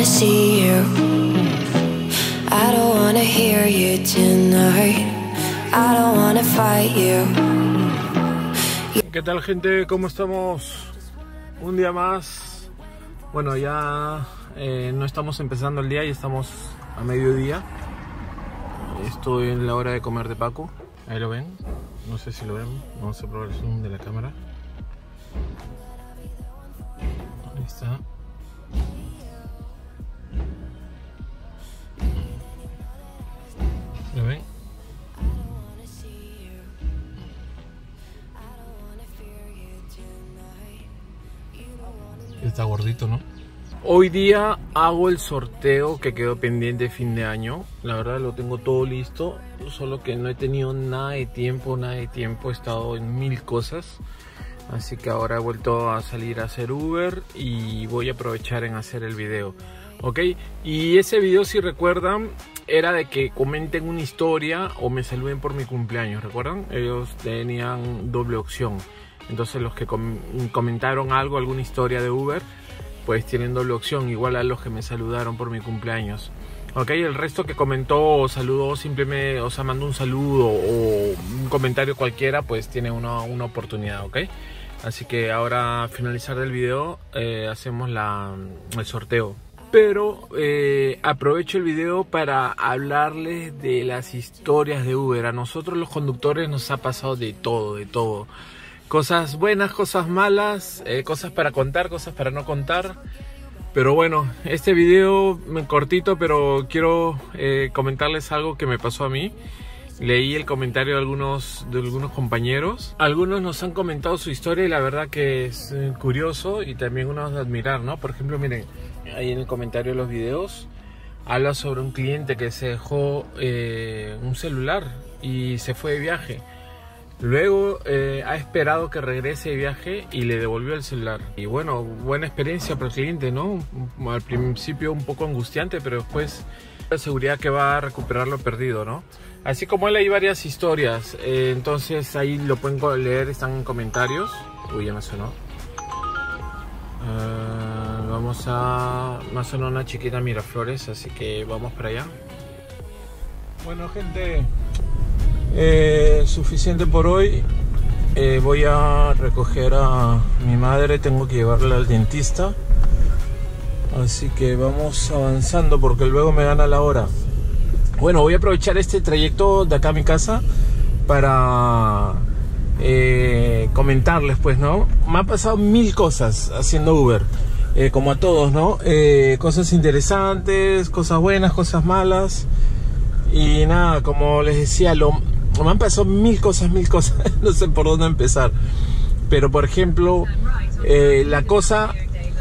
wanna see you, I don't wanna hear you tonight, I don't wanna fight you. ¿Qué tal, gente? ¿Cómo estamos? Un día más. Bueno, ya no estamos empezando el día, ya estamos a mediodía. Estoy en la hora de comer de Paco. Ahí lo ven. No sé si lo ven. Vamos a probar el zoom de la cámara. Ahí está. ¿Lo ven? Está gordito, ¿no? Hoy día hago el sorteo que quedó pendiente de fin de año. La verdad lo tengo todo listo, solo que no he tenido nada de tiempo, he estado en mil cosas. Así que ahora he vuelto a salir a hacer Uber y voy a aprovechar en hacer el video. Ok, y ese video, si recuerdan, era de que comenten una historia o me saluden por mi cumpleaños, ¿recuerdan? Ellos tenían doble opción. Entonces los que comentaron algo, alguna historia de Uber, pues tienen doble opción, igual a los que me saludaron por mi cumpleaños. Ok, el resto que comentó o saludó, simplemente, o sea, mandó un saludo o un comentario cualquiera, pues tiene una oportunidad, ok. Así que ahora, al finalizar el video, hacemos el sorteo. Pero aprovecho el video para hablarles de las historias de Uber. A nosotros los conductores nos ha pasado de todo. Cosas buenas, cosas malas, cosas para contar, cosas para no contar. Pero bueno, este video cortito, pero quiero comentarles algo que me pasó a mí. Leí el comentario de algunos compañeros. Algunos nos han comentado su historia y la verdad que es curioso y también uno de admirar, ¿no? Por ejemplo, miren, ahí en el comentario de los videos habla sobre un cliente que se dejó un celular y se fue de viaje. Luego ha esperado que regrese de viaje y le devolvió el celular. Y bueno, buena experiencia para el cliente, ¿no? Al principio un poco angustiante, pero después la seguridad que va a recuperar lo perdido, ¿no? Así como él, hay varias historias. Entonces ahí lo pueden leer, están en comentarios. Uy, ya me sonó. Vamos a... me sonó una chiquita Miraflores, así que vamos para allá. Bueno, gente... suficiente por hoy. Voy a recoger a mi madre, tengo que llevarla al dentista, así que vamos avanzando porque luego me gana la hora. Bueno, voy a aprovechar este trayecto de acá a mi casa para comentarles, pues, ¿no? Me han pasado mil cosas haciendo Uber, como a todos, ¿no? Cosas interesantes, cosas buenas, cosas malas. Y nada, como les decía, me han pasado mil cosas, no sé por dónde empezar. Pero por ejemplo, la cosa,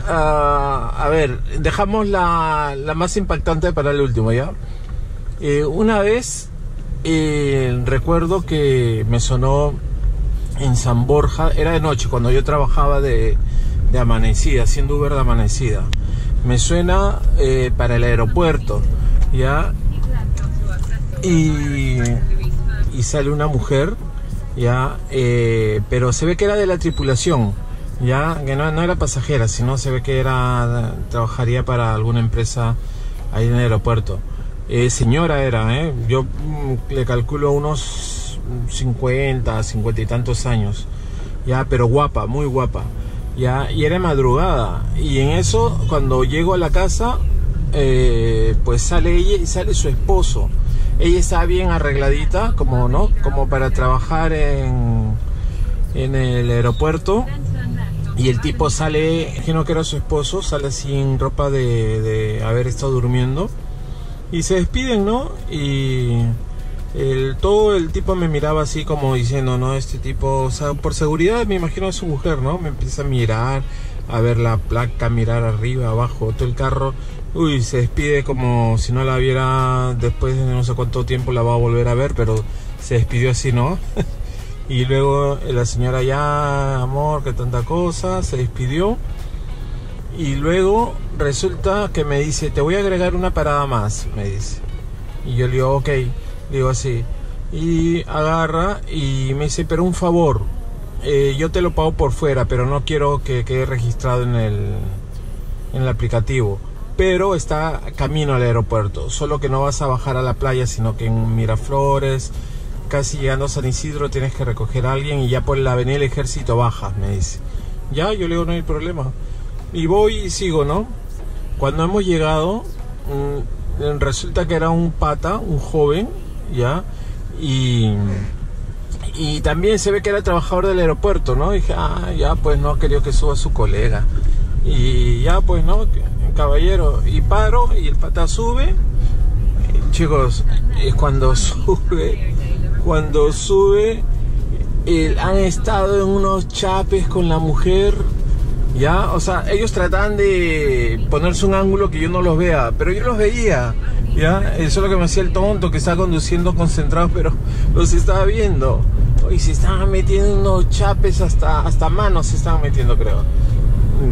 a ver, dejamos la más impactante para el último, ¿ya? Una vez, recuerdo que me sonó en San Borja, era de noche, cuando yo trabajaba de amanecida, haciendo Uber de amanecida. Me suena para el aeropuerto, ¿ya? Y sale una mujer, ya, pero se ve que era de la tripulación, ya, que no era pasajera, sino se ve que era, trabajaría para alguna empresa ahí en el aeropuerto. Señora era, yo le calculo unos 50, 50 y tantos años, ya, pero guapa, muy guapa, ya, y era madrugada. Y en eso, cuando llego a la casa, pues sale ella y sale su esposo. Ella estaba bien arregladita, como, ¿no? Como para trabajar en el aeropuerto. Y el tipo sale, imagino que era su esposo, sale sin ropa de haber estado durmiendo. Y se despiden, ¿no? Y todo el tipo me miraba así como diciendo, ¿no? Este tipo, o sea, por seguridad me imagino a su mujer, ¿no? Me empieza a mirar, a ver la placa, mirar arriba, abajo, todo el carro. Uy, se despide como si no la viera, después de no sé cuánto tiempo la va a volver a ver, pero se despidió así, ¿no? Y luego la señora, ya, amor, que tanta cosa, se despidió. Y luego resulta que me dice, te voy a agregar una parada más, me dice. Y yo le digo, ok, le digo así. Y agarra y me dice, pero un favor, yo te lo pago por fuera, pero no quiero que quede registrado en el aplicativo. pero está camino al aeropuerto, solo que no vas a bajar a la playa, sino que en Miraflores, casi llegando a San Isidro, tienes que recoger a alguien y ya por la avenida del Ejército bajas, me dice. Ya, yo le digo, no hay problema. Y voy y sigo, ¿no? Cuando hemos llegado, resulta que era un pata, un joven, ¿ya? Y también se ve que era trabajador del aeropuerto, ¿no? Dije, ah, ya, pues no, quería que suba su colega. Y ya, pues no, caballero. Y paro, y el pata sube. Chicos, cuando sube, han estado en unos chapes con la mujer, ¿ya? O sea, ellos tratan de ponerse un ángulo que yo no los vea, pero yo los veía, ¿ya? Eso es lo que me hacía el tonto, que estaba conduciendo concentrado, pero los estaba viendo. Y se estaban metiendo unos chapes hasta manos se estaban metiendo, creo.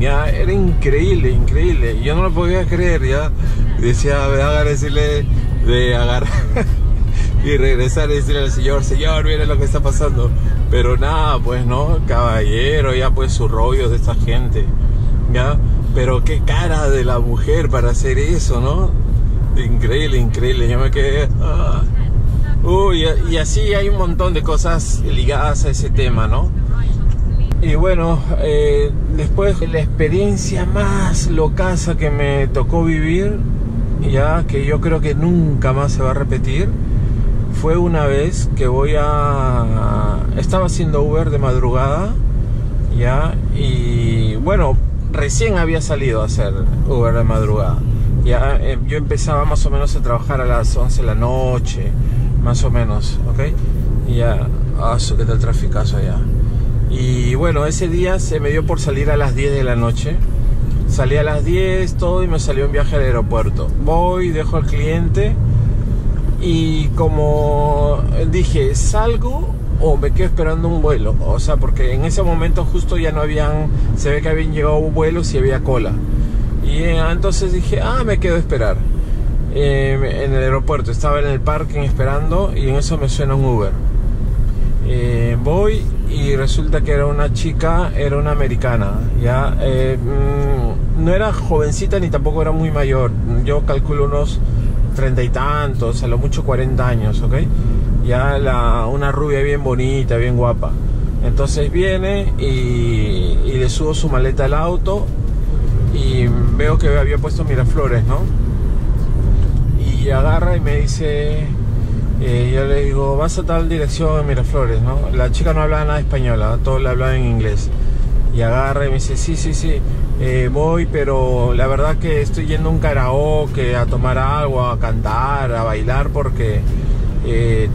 Ya, era increíble, increíble. Yo no lo podía creer, ya. Decía, me da a decirle de agarrar y regresar y decirle al señor, señor, mire lo que está pasando. Pero nada, pues no, caballero, ya pues su rollo de esta gente, ya. Pero qué cara de la mujer para hacer eso, ¿no? Increíble, increíble. Yo me quedé... Ah. Uy, y así hay un montón de cosas ligadas a ese tema, ¿no? Y bueno, después la experiencia más locaza que me tocó vivir, ya que yo creo que nunca más se va a repetir, fue una vez que estaba haciendo Uber de madrugada, ya, y bueno, recién había salido a hacer Uber de madrugada, ya, yo empezaba más o menos a trabajar a las 11 de la noche, más o menos, ¿ok? Y ya, qué tal traficazo allá. Y bueno, ese día se me dio por salir a las 10 de la noche. Salí a las 10, todo, y me salió un viaje al aeropuerto. Voy, dejo al cliente, y como dije, salgo o me quedo esperando un vuelo. O sea, porque en ese momento justo ya no habían, se ve que habían llegado vuelos y había cola. Y entonces dije, me quedo a esperar en el aeropuerto. Estaba en el parking esperando, y en eso me suena un Uber. Voy y resulta que era una chica, era una americana, ya, no era jovencita ni tampoco era muy mayor, yo calculo unos 30 y tantos, a lo mucho 40 años, ¿ok? Ya, una rubia bien bonita, bien guapa. Entonces viene y le subo su maleta al auto, y veo que había puesto Miraflores, ¿no? Y agarra y me dice... yo le digo, vas a tal dirección en Miraflores, ¿no? La chica no hablaba nada española, todo le hablaba en inglés. Y agarra y me dice, sí, voy, pero la verdad que estoy yendo a un karaoke, a tomar algo, a cantar, a bailar, porque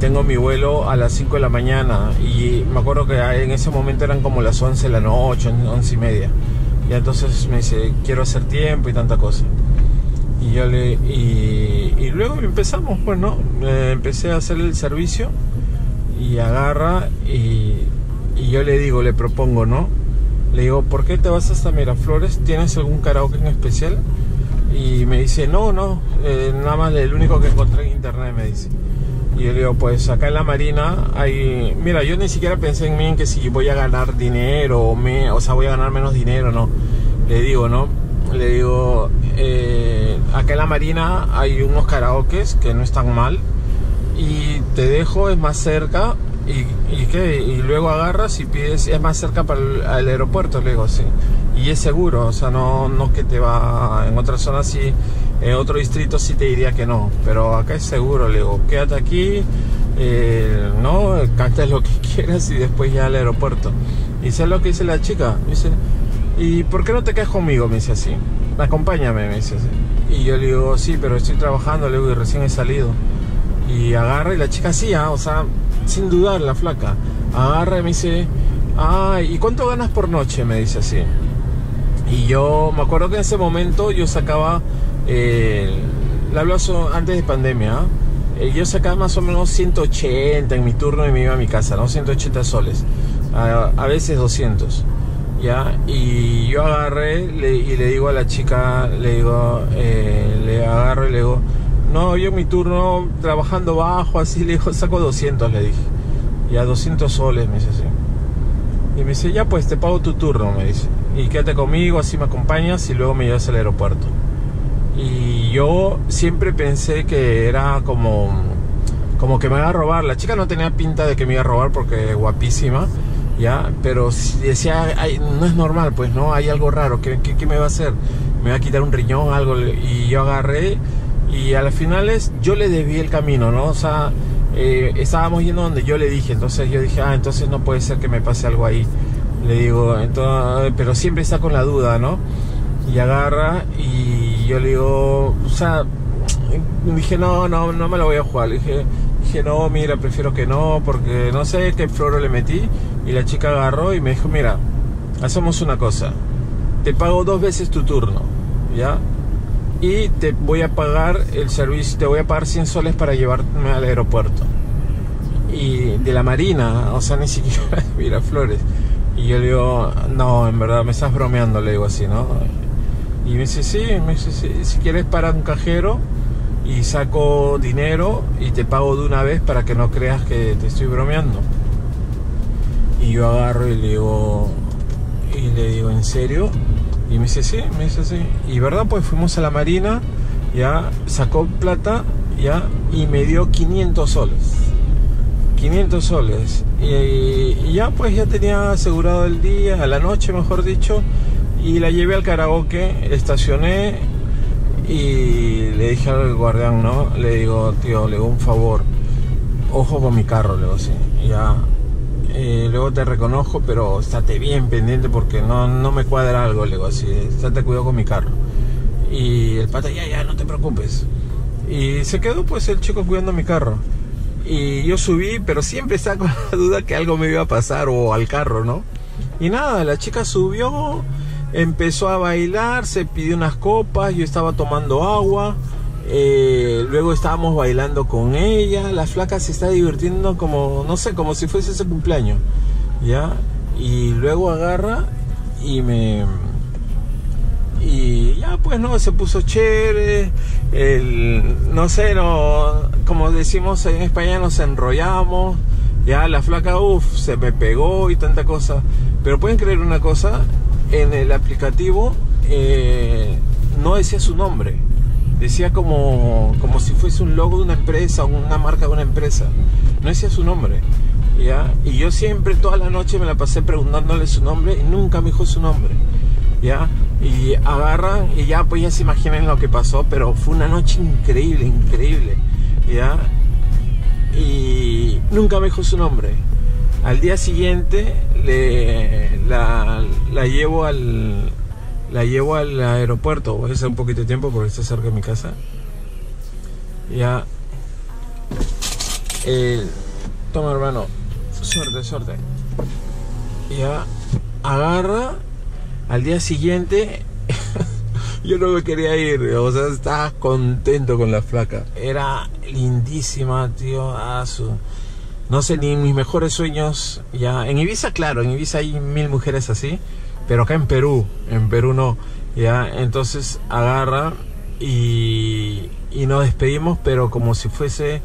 tengo mi vuelo a las 5 de la mañana. Y me acuerdo que en ese momento eran como las 11 de la noche, 11 y media. Y entonces me dice, quiero hacer tiempo y tanta cosa. Y yo y luego empezamos, pues no, empecé a hacer el servicio, y agarra y yo le digo, le propongo, ¿no? Le digo, ¿por qué te vas hasta Miraflores? ¿Tienes algún karaoke en especial? Y me dice, no, nada más el único que encontré en internet, me dice. Y yo le digo, pues acá en la Marina hay... Mira, yo ni siquiera pensé en mí, en que si voy a ganar dinero, o sea, voy a ganar menos dinero, no. Le digo, ¿no? Le digo, acá en la Marina hay unos karaokes que no están mal, y te dejo, es más cerca, y luego agarras y pides, es más cerca para el aeropuerto, le digo, sí, y es seguro, o sea, no que te va en otra zona, sí, en otro distrito sí te diría que no, pero acá es seguro, le digo, quédate aquí, no, cantes lo que quieras y después ya al aeropuerto. Y ¿sabes lo que dice la chica? Dice, ¿y por qué no te quedas conmigo? Me dice así, acompáñame, me dice así. Y yo le digo, sí, pero estoy trabajando, le digo, y recién he salido. Y agarra, y la chica así, o sea, sin dudar, la flaca, agarra y me dice, ¿y cuánto ganas por noche? Me dice así. Y yo me acuerdo que en ese momento yo sacaba, la hablaba antes de pandemia, yo sacaba más o menos 180 en mi turno, y me iba a mi casa, ¿no? 180 soles, a veces 200. Ya, y yo agarré y le digo a la chica, le digo, le agarro y le digo, no, yo en mi turno trabajando bajo, así, le digo, saco 200, le dije, ya, 200 soles, me dice así. Y me dice, ya, pues te pago tu turno, me dice, y quédate conmigo, así me acompañas y luego me llevas al aeropuerto. y yo siempre pensé que era como que me iba a robar. La chica no tenía pinta de que me iba a robar porque guapísima, ya, pero decía, ay, no es normal, pues no, hay algo raro. ¿Qué me va a hacer? Me va a quitar un riñón, algo. Y yo agarré y a las finales yo le desvié el camino, ¿no? O sea, estábamos yendo donde yo le dije, entonces yo dije, ah, entonces no puede ser que me pase algo ahí. Le digo, entonces, pero siempre está con la duda, ¿no? Y agarra y yo le digo, o sea, dije, no me lo voy a jugar. Le dije, no, mira, prefiero que no, porque no sé qué floro le metí. Y la chica agarró y me dijo, mira, hacemos una cosa, te pago 2 veces tu turno, ¿ya? Y te voy a pagar el servicio, te voy a pagar 100 soles para llevarme al aeropuerto. Y de la Marina, o sea, ni siquiera Miraflores. Y yo le digo, no, en verdad, me estás bromeando, le digo así, ¿no? Y me dice, sí, si quieres para un cajero y saco dinero y te pago de una vez para que no creas que te estoy bromeando. Y yo agarro y le digo, ¿en serio? Y me dice sí. Y verdad, pues fuimos a la Marina, ya, sacó plata, ya, y me dio 500 soles. 500 soles. Y ya, pues ya tenía asegurado el día, a la noche, mejor dicho, y la llevé al karaoke, estacioné y le dije al guardián, ¿no? Le digo, tío, le digo un favor, ojo con mi carro, le digo así, ya. Luego te reconozco, pero estate bien pendiente porque no me cuadra algo, le digo así, estate cuidado con mi carro. Y el pata, ya, no te preocupes. Y se quedó pues el chico cuidando mi carro. Y yo subí, pero siempre estaba con la duda que algo me iba a pasar o al carro, ¿no? Y nada, la chica subió, empezó a bailar, se pidió unas copas, yo estaba tomando agua. Luego estábamos bailando con ella, la flaca se está divirtiendo como, no sé, como si fuese ese cumpleaños, ¿ya? Y luego agarra y ya pues no, se puso chévere, no sé, no, como decimos en España, nos enrollamos, ya, la flaca, uff, se me pegó y tanta cosa. Pero pueden creer una cosa, en el aplicativo no decía su nombre. Decía como si fuese un logo de una empresa, una marca de una empresa. No decía su nombre, ¿ya? Y yo siempre, toda la noche me la pasé preguntándole su nombre y nunca me dijo su nombre, ¿ya? Y agarran y ya, pues ya se imaginan lo que pasó, pero fue una noche increíble, increíble, ¿ya? Y nunca me dijo su nombre. Al día siguiente la llevo al aeropuerto. Voy a hacer un poquito de tiempo porque está cerca de mi casa. Ya. Toma, hermano. Suerte. Ya. Agarra. Al día siguiente yo no me quería ir. O sea, estaba contento con la flaca. Era lindísima, tío. No sé, ni mis mejores sueños. Ya. En Ibiza, claro. En Ibiza hay 1000 mujeres así. Pero acá en Perú no, ya. Entonces agarra y nos despedimos, pero como si fuese,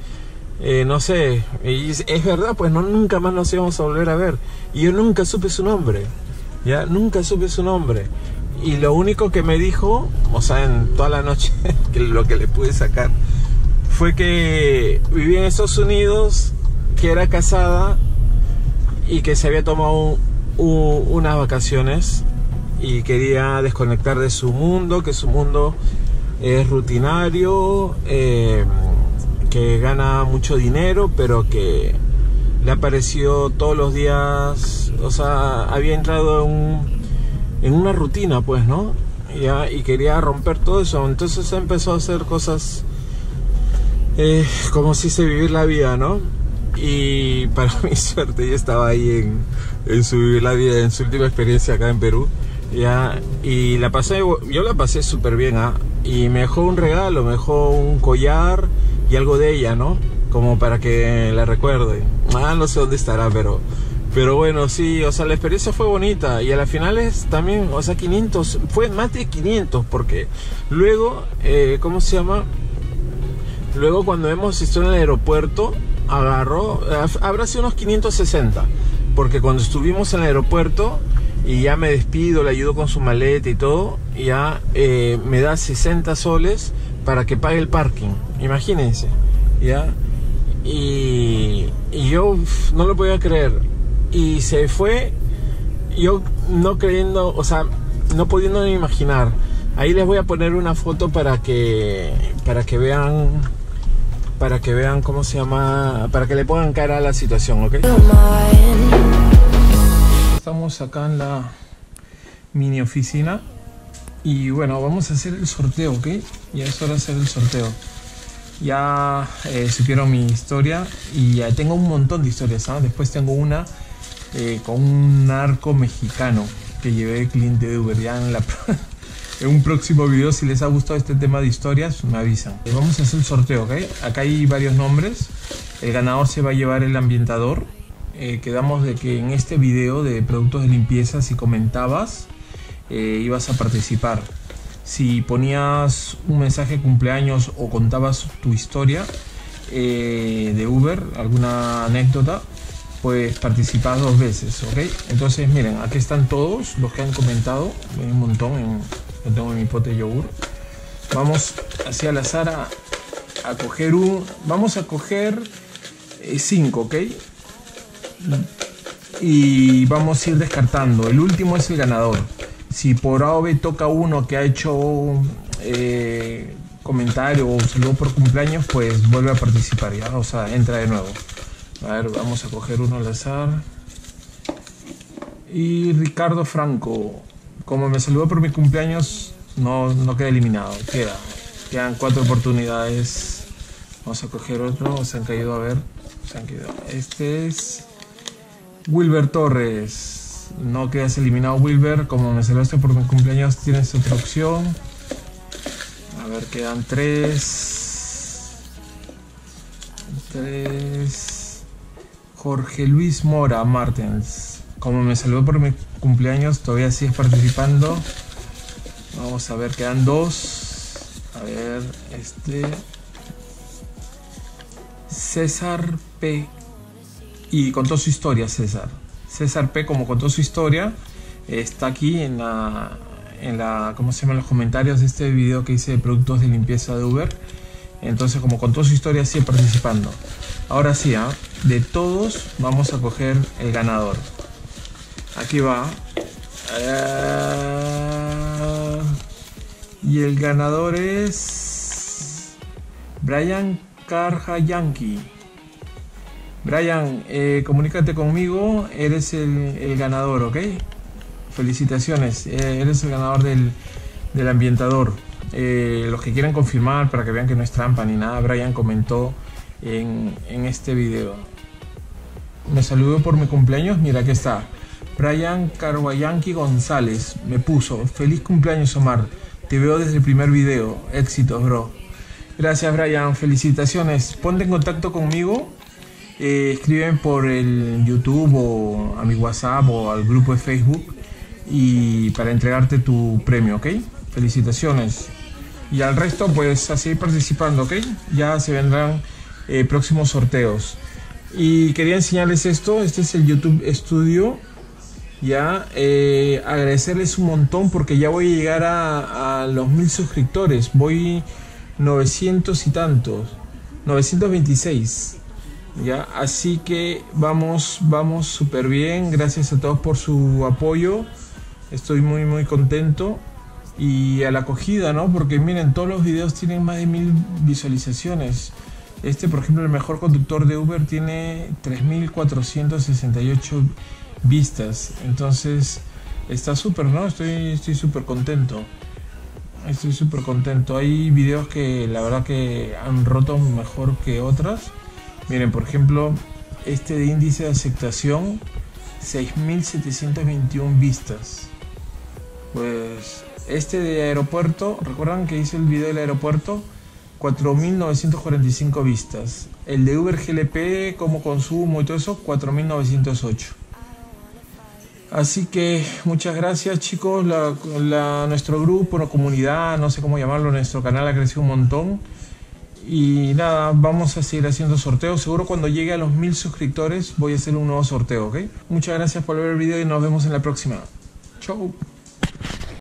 no sé, y es verdad, pues no, nunca más nos íbamos a volver a ver. Y yo nunca supe su nombre, ya, nunca supe su nombre. Y lo único que me dijo, o sea, en toda la noche, que lo que le pude sacar, fue que vivía en Estados Unidos, que era casada y que se había tomado unas vacaciones y quería desconectar de su mundo, que su mundo es rutinario, que gana mucho dinero, pero que le apareció todos los días, o sea, había entrado en una rutina, pues, ¿no? Ya, y quería romper todo eso. Entonces empezó a hacer cosas como si se vivir la vida, ¿no? Y para mi suerte yo estaba ahí en su última experiencia acá en Perú, ya, y yo la pasé súper bien, ¿ah? Y me dejó un regalo, me dejó un collar y algo de ella, ¿no? Como para que la recuerde. No sé dónde estará, pero bueno, sí, o sea, la experiencia fue bonita. Y a las finales también, o sea, 500, fue más de 500, porque luego, ¿cómo se llama? Luego cuando hemos estado en el aeropuerto, agarró, habrá sido unos 560, porque cuando estuvimos en el aeropuerto y ya me despido, le ayudo con su maleta y todo, y ya me da 60 soles para que pague el parking, imagínense, ya. Y yo no lo podía creer, y se fue, yo no creyendo, o sea, no pudiendo ni imaginar. Ahí les voy a poner una foto para que vean cómo se llama, para que le pongan cara a la situación, ¿ok? Estamos acá en la mini oficina y bueno, vamos a hacer el sorteo, ¿ok? Ya es hora de hacer el sorteo. Ya supieron mi historia y ya tengo un montón de historias, ¿sabes? Después tengo una con un narco mexicano que llevé el cliente de Uber. Ya en un próximo video, si les ha gustado este tema de historias, me avisan. Vamos a hacer el sorteo, ¿ok? Acá hay varios nombres. El ganador se va a llevar el ambientador. Quedamos de que en este video de productos de limpieza, si comentabas, ibas a participar. Si ponías un mensaje de cumpleaños o contabas tu historia de Uber, alguna anécdota, pues participás 2 veces, ¿ok? Entonces miren, aquí están todos los que han comentado, hay un montón, lo tengo en mi pote de yogur. Vamos hacia al azar a coger vamos a coger 5, ¿ok? Y vamos a ir descartando, el último es el ganador. Si por A o B toca uno que ha hecho comentario o saludo por cumpleaños, pues vuelve a participar, ya, o sea, entra de nuevo. A ver, vamos a coger uno al azar. Y Ricardo Franco, como me saludó por mi cumpleaños, no queda eliminado, quedan 4 oportunidades. Vamos a coger otro, se han caído, a ver, se han caído. Este es Wilber Torres. No quedas eliminado, Wilber. Como me saludaste por mi cumpleaños, tienes otra opción. A ver, quedan 3. Jorge Luis Mora Martens, como me saludó por mi cumpleaños, todavía sigues participando. Vamos a ver, quedan 2. A ver, César P. Y contó su historia, César P, como contó su historia, está aquí en la ¿cómo se llama?, en los comentarios de este video que hice de productos de limpieza de Uber. Entonces, como contó su historia, sigue participando. Ahora sí, de todos vamos a coger el ganador. Aquí va. Y el ganador es Brian Carhuayanqui. Brian, comunícate conmigo, eres el ganador, ¿ok? Felicitaciones, eres el ganador del ambientador. Los que quieran confirmar para que vean que no es trampa ni nada, Brian comentó en este video. Me saludó por mi cumpleaños, mira, aquí está. Brian Carhuayanqui González me puso: feliz cumpleaños, Omar, te veo desde el primer video, éxitos, bro. Gracias, Brian, felicitaciones. Ponte en contacto conmigo. Escriben por el YouTube o a mi WhatsApp o al grupo de Facebook y para entregarte tu premio, ¿ok? Felicitaciones. Y al resto, pues, a seguir participando, ¿ok? Ya se vendrán próximos sorteos. Y quería enseñarles esto. Este es el YouTube Studio. Ya, agradecerles un montón porque ya voy a llegar a los 1000 suscriptores. Voy 900 y tantos, 926. Ya, así que vamos súper bien. Gracias a todos por su apoyo. Estoy muy contento. Y a la acogida, ¿no? Porque miren, todos los videos tienen más de 1000 visualizaciones. Este, por ejemplo, el mejor conductor de Uber tiene 3468 vistas. Entonces, está súper, ¿no? Estoy súper contento. Estoy súper contento. Hay videos que la verdad que han roto mejor que otras. Miren, por ejemplo, este de índice de aceptación, 6721 vistas. Pues este de aeropuerto, ¿recuerdan que hice el video del aeropuerto? 4945 vistas. El de Uber GLP, como consumo y todo eso, 4908. Así que muchas gracias, chicos. Nuestro grupo, la comunidad, no sé cómo llamarlo, nuestro canal ha crecido un montón. Y nada, vamos a seguir haciendo sorteos. Seguro cuando llegue a los 1000 suscriptores voy a hacer un nuevo sorteo, ¿ok? Muchas gracias por ver el video y nos vemos en la próxima. Chau.